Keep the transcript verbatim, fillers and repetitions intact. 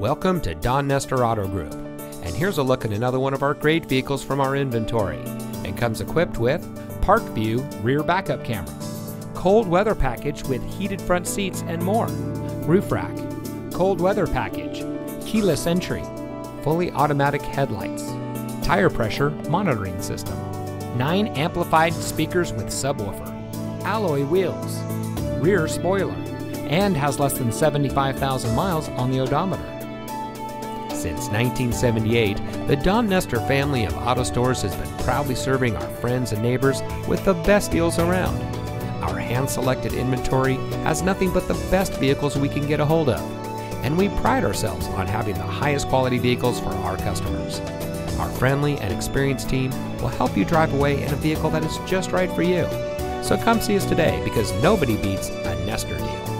Welcome to Don Nester Auto Group, and here's a look at another one of our great vehicles from our inventory. It comes equipped with Parkview rear backup camera, cold weather package with heated front seats and more, roof rack, cold weather package, keyless entry, fully automatic headlights, tire pressure monitoring system, nine amplified speakers with subwoofer, alloy wheels, rear spoiler, and has less than seventy-five thousand miles on the odometer. Since nineteen seventy-eight, the Don Nester family of auto stores has been proudly serving our friends and neighbors with the best deals around. Our hand-selected inventory has nothing but the best vehicles we can get a hold of, and we pride ourselves on having the highest quality vehicles for our customers. Our friendly and experienced team will help you drive away in a vehicle that is just right for you. So come see us today, because nobody beats a Nester deal.